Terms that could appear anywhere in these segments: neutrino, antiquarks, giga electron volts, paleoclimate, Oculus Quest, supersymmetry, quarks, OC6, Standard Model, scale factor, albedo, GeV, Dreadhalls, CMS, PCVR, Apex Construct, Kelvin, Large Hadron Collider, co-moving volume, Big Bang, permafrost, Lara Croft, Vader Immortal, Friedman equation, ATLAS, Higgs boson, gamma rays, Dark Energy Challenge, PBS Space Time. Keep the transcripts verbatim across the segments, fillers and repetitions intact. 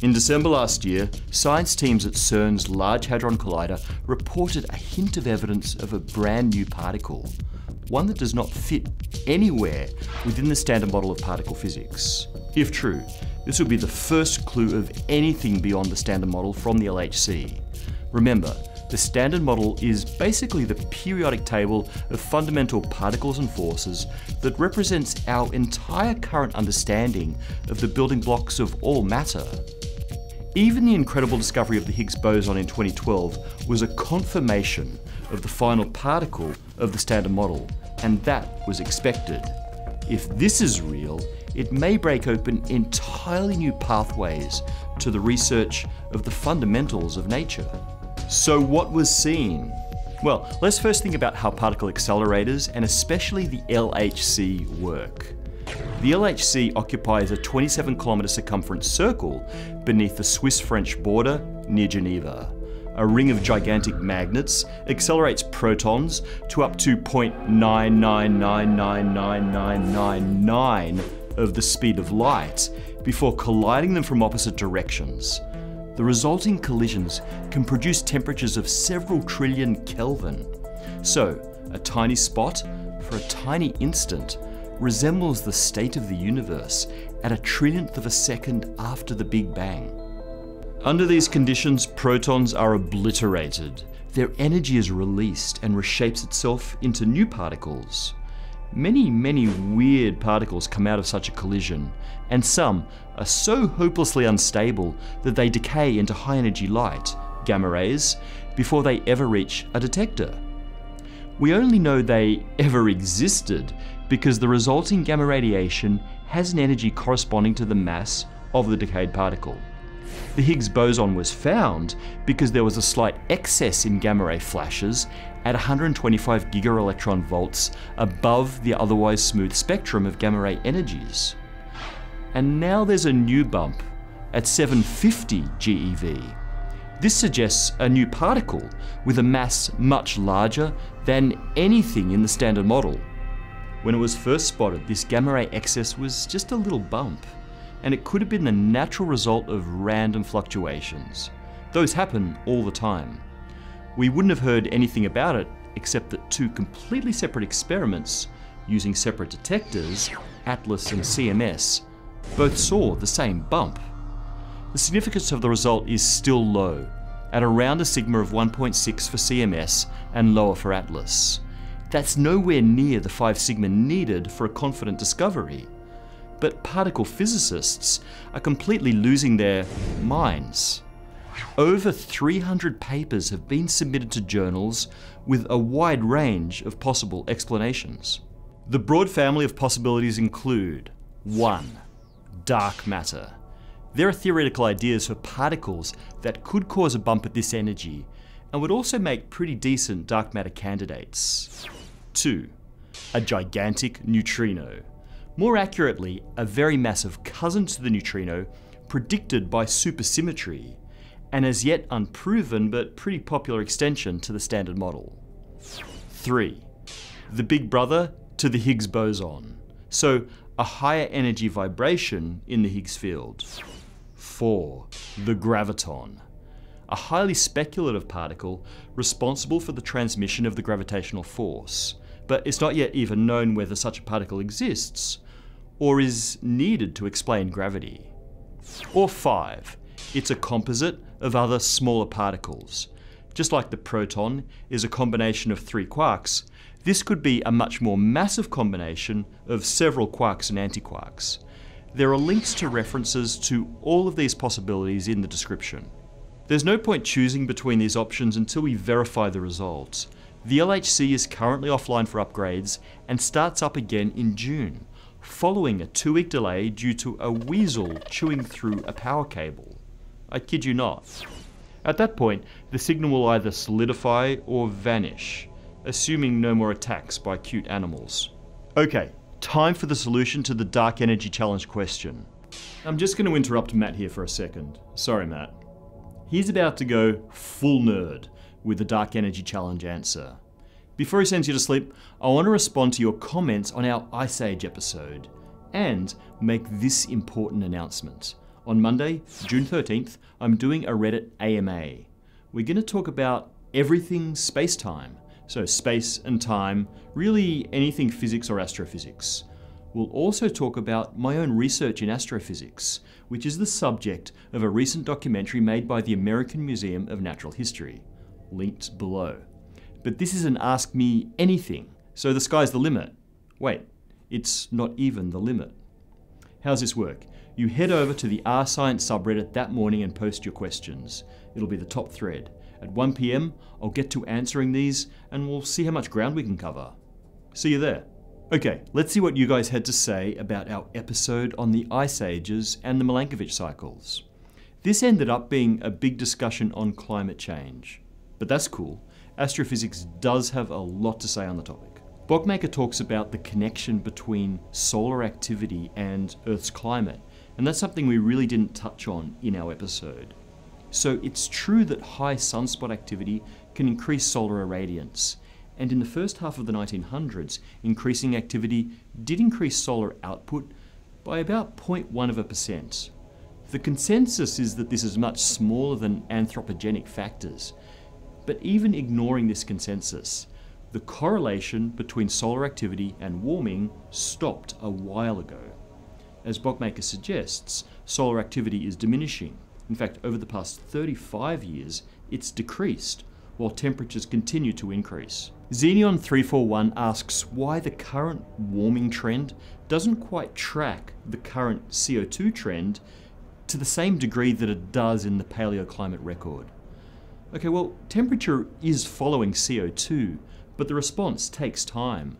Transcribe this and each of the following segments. In December last year, science teams at CERN's Large Hadron Collider reported a hint of evidence of a brand new particle, one that does not fit anywhere within the Standard Model of particle physics. If true, this would be the first clue of anything beyond the Standard Model from the L H C. Remember, the Standard Model is basically the periodic table of fundamental particles and forces that represents our entire current understanding of the building blocks of all matter. Even the incredible discovery of the Higgs boson in twenty twelve was a confirmation of the final particle of the Standard Model, and that was expected. If this is real, it may break open entirely new pathways to the research of the fundamentals of nature. So what was seen? Well, let's first think about how particle accelerators, and especially the L H C, work. The L H C occupies a twenty-seven kilometre circumference circle beneath the Swiss-French border near Geneva. A ring of gigantic magnets accelerates protons to up to zero point nine nine nine nine nine nine nine nine of the speed of light before colliding them from opposite directions. The resulting collisions can produce temperatures of several trillion Kelvin. So, a tiny spot, for a tiny instant, resembles the state of the universe at a trillionth of a second after the Big Bang. Under these conditions, protons are obliterated. Their energy is released and reshapes itself into new particles. Many, many weird particles come out of such a collision, and some are so hopelessly unstable that they decay into high-energy light, gamma rays, before they ever reach a detector. We only know they ever existed because the resulting gamma radiation has an energy corresponding to the mass of the decayed particle. The Higgs boson was found because there was a slight excess in gamma ray flashes at one hundred twenty-five giga electron volts above the otherwise smooth spectrum of gamma ray energies. And now there's a new bump at seven hundred fifty GeV. This suggests a new particle with a mass much larger than anything in the Standard Model. When it was first spotted, this gamma ray excess was just a little bump, and it could have been the natural result of random fluctuations. Those happen all the time. We wouldn't have heard anything about it except that two completely separate experiments using separate detectors, ATLAS and C M S, both saw the same bump. The significance of the result is still low, at around a sigma of one point six for C M S and lower for ATLAS. That's nowhere near the five sigma needed for a confident discovery. But particle physicists are completely losing their minds. Over three hundred papers have been submitted to journals with a wide range of possible explanations. The broad family of possibilities include one Dark matter. There are theoretical ideas for particles that could cause a bump at this energy and would also make pretty decent dark matter candidates. two A gigantic neutrino. More accurately, a very massive cousin to the neutrino predicted by supersymmetry, and as yet unproven but pretty popular extension to the Standard Model. three The big brother to the Higgs boson, so a higher energy vibration in the Higgs field. four The graviton, a highly speculative particle responsible for the transmission of the gravitational force, but it's not yet even known whether such a particle exists or is needed to explain gravity. Or five, it's a composite of other smaller particles. Just like the proton is a combination of three quarks, this could be a much more massive combination of several quarks and antiquarks. There are links to references to all of these possibilities in the description. There's no point choosing between these options until we verify the results. The L H C is currently offline for upgrades and starts up again in June, following a two-week delay due to a weasel chewing through a power cable. I kid you not. At that point, the signal will either solidify or vanish, assuming no more attacks by cute animals. Okay, time for the solution to the Dark Energy Challenge question. I'm just going to interrupt Matt here for a second. Sorry, Matt. He's about to go full nerd with the Dark Energy Challenge answer. Before he sends you to sleep, I want to respond to your comments on our Ice Age episode and make this important announcement. On Monday, June thirteenth, I'm doing a Reddit A M A. We're going to talk about everything space-time. So space and time, really anything physics or astrophysics. We'll also talk about my own research in astrophysics, which is the subject of a recent documentary made by the American Museum of Natural History, linked below. But this is an Ask Me Anything, so the sky's the limit. Wait, it's not even the limit. How's this work? You head over to the r science subreddit that morning and post your questions. It'll be the top thread. At one p m, I'll get to answering these and we'll see how much ground we can cover. See you there. Okay, let's see what you guys had to say about our episode on the ice ages and the Milankovitch cycles. This ended up being a big discussion on climate change, but that's cool. Astrophysics does have a lot to say on the topic. Bockmaker talks about the connection between solar activity and Earth's climate, and that's something we really didn't touch on in our episode. So it's true that high sunspot activity can increase solar irradiance, and in the first half of the nineteen hundreds, increasing activity did increase solar output by about zero point one of a percent. The consensus is that this is much smaller than anthropogenic factors, but even ignoring this consensus, the correlation between solar activity and warming stopped a while ago. As Bockmaker suggests, solar activity is diminishing. In fact, over the past thirty-five years, it's decreased, while temperatures continue to increase. Xenion three four one asks why the current warming trend doesn't quite track the current C O two trend to the same degree that it does in the paleoclimate record. Okay, well, temperature is following C O two, but the response takes time.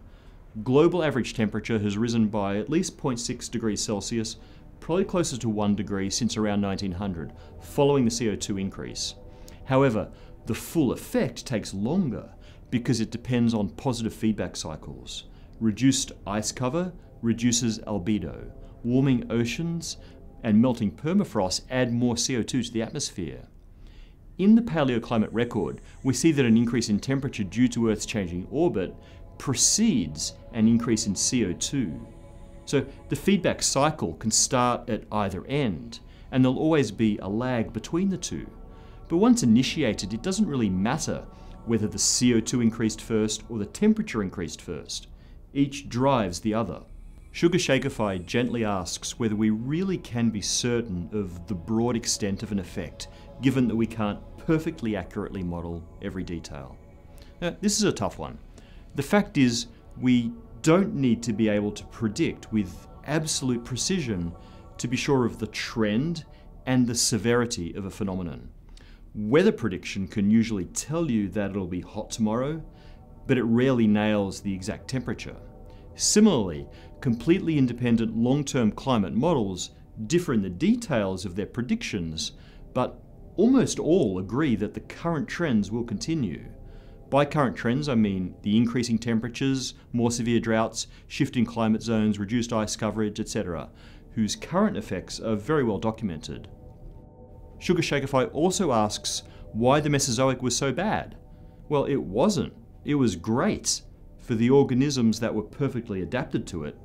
Global average temperature has risen by at least zero point six degrees Celsius, probably closer to one degree since around nineteen hundred, following the C O two increase. However, the full effect takes longer because it depends on positive feedback cycles. Reduced ice cover reduces albedo. Warming oceans and melting permafrost add more C O two to the atmosphere. In the paleoclimate record, we see that an increase in temperature due to Earth's changing orbit precedes an increase in C O two. So the feedback cycle can start at either end, and there'll always be a lag between the two. But once initiated, it doesn't really matter whether the C O two increased first or the temperature increased first. Each drives the other. Sugar Shakerfy gently asks whether we really can be certain of the broad extent of an effect, given that we can't perfectly accurately model every detail. Now, this is a tough one. The fact is, we don't need to be able to predict with absolute precision to be sure of the trend and the severity of a phenomenon. Weather prediction can usually tell you that it'll be hot tomorrow, but it rarely nails the exact temperature. Similarly, completely independent long-term climate models differ in the details of their predictions, but almost all agree that the current trends will continue. By current trends, I mean the increasing temperatures, more severe droughts, shifting climate zones, reduced ice coverage, et cetera, whose current effects are very well documented. Sugar Shakerfy also asks why the Mesozoic was so bad. Well, it wasn't. It was great for the organisms that were perfectly adapted to it.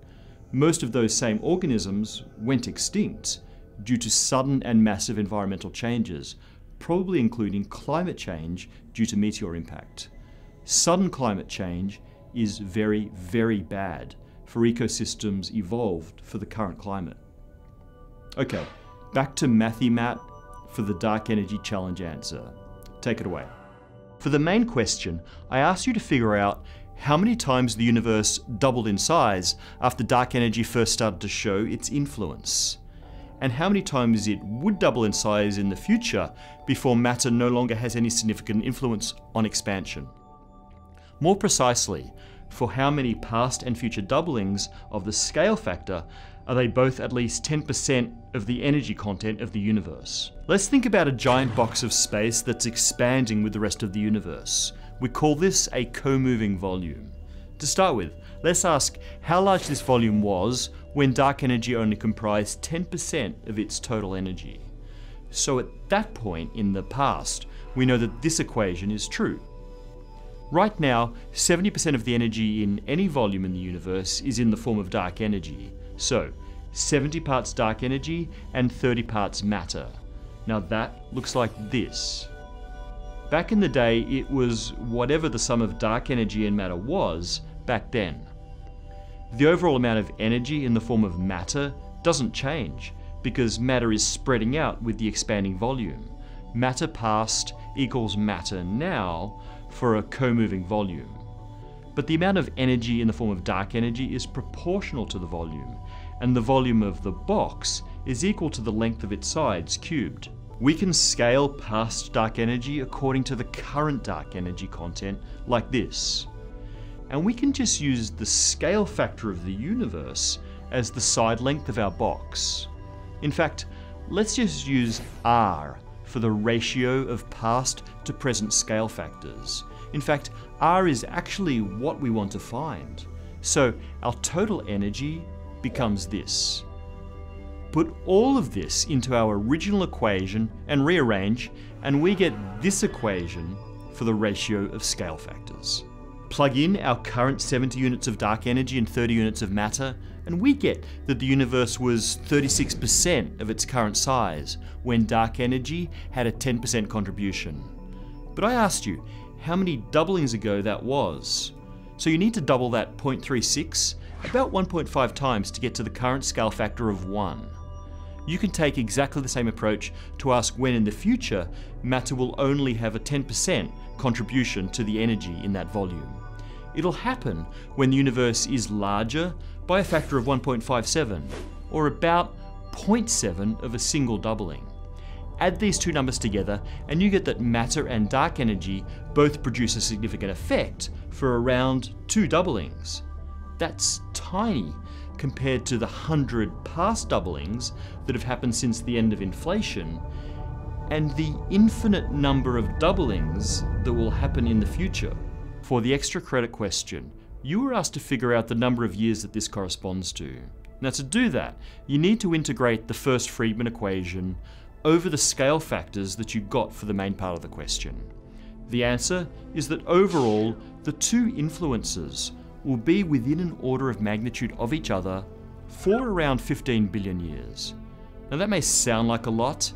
Most of those same organisms went extinct due to sudden and massive environmental changes, probably including climate change due to meteor impact. Sudden climate change is very, very bad for ecosystems evolved for the current climate. Okay, back to Mathy Matt for the Dark Energy Challenge answer. Take it away. For the main question, I asked you to figure out how many times the universe doubled in size after dark energy first started to show its influence, and how many times it would double in size in the future before matter no longer has any significant influence on expansion. More precisely, for how many past and future doublings of the scale factor are they both at least ten percent of the energy content of the universe? Let's think about a giant box of space that's expanding with the rest of the universe. We call this a co-moving volume. To start with, let's ask how large this volume was when dark energy only comprised ten percent of its total energy. So at that point in the past, we know that this equation is true. Right now, seventy percent of the energy in any volume in the universe is in the form of dark energy. So seventy parts dark energy, and thirty parts matter. Now that looks like this. Back in the day, it was whatever the sum of dark energy and matter was back then. The overall amount of energy in the form of matter doesn't change, because matter is spreading out with the expanding volume. Matter past equals matter now for a co-moving volume. But the amount of energy in the form of dark energy is proportional to the volume, and the volume of the box is equal to the length of its sides cubed. We can scale past dark energy according to the current dark energy content, like this. And we can just use the scale factor of the universe as the side length of our box. In fact, let's just use R for the ratio of past to present scale factors. In fact, R is actually what we want to find. So our total energy becomes this. Put all of this into our original equation and rearrange, and we get this equation for the ratio of scale factors. Plug in our current seventy units of dark energy and thirty units of matter, and we get that the universe was thirty-six percent of its current size when dark energy had a ten percent contribution. But I asked you how many doublings ago that was. So you need to double that zero point three six, about one point five times, to get to the current scale factor of one. You can take exactly the same approach to ask when in the future matter will only have a ten percent contribution to the energy in that volume. It'll happen when the universe is larger by a factor of one point five seven, or about zero point seven of a single doubling. Add these two numbers together and you get that matter and dark energy both produce a significant effect for around two doublings. That's tiny compared to the hundred past doublings that have happened since the end of inflation, and the infinite number of doublings that will happen in the future. For the extra credit question, you were asked to figure out the number of years that this corresponds to. Now to do that, you need to integrate the first Friedman equation over the scale factors that you got for the main part of the question. The answer is that overall, the two influences will be within an order of magnitude of each other for around fifteen billion years. Now that may sound like a lot,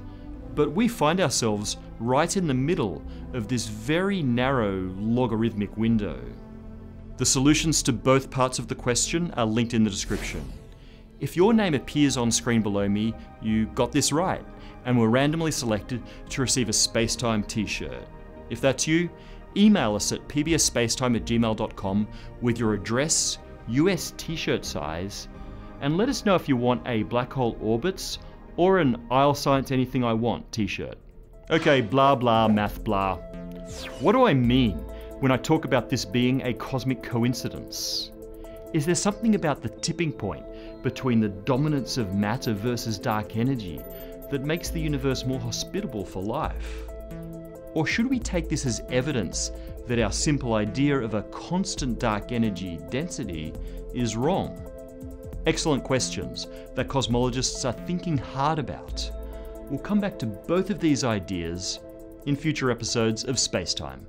but we find ourselves right in the middle of this very narrow logarithmic window. The solutions to both parts of the question are linked in the description. If your name appears on screen below me, you got this right, and were randomly selected to receive a Spacetime t-shirt. If that's you, email us at p b s spacetime at gmail dot com with your address, U S t-shirt size, and let us know if you want a Black Hole Orbits or an I'll Science Anything I Want t-shirt. Okay, blah blah math blah. What do I mean when I talk about this being a cosmic coincidence? Is there something about the tipping point between the dominance of matter versus dark energy that makes the universe more hospitable for life? Or should we take this as evidence that our simple idea of a constant dark energy density is wrong? Excellent questions that cosmologists are thinking hard about. We'll come back to both of these ideas in future episodes of Spacetime.